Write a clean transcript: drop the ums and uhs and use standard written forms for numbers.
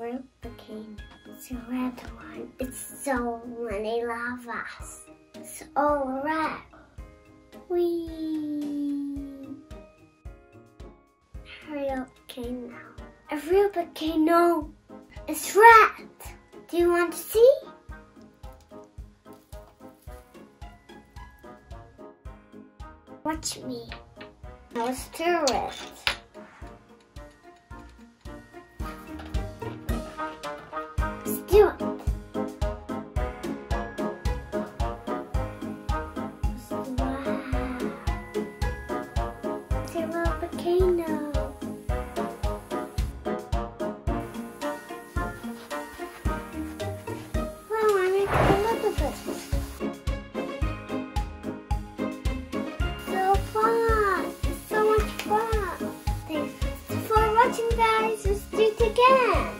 room. Okay, it's a red one. It's so many lavas. It's all red. Whee! Hurry up, volcano. A real volcano. It's red. Do you want to see? Watch me. Let's do it. Guys, let's do it again.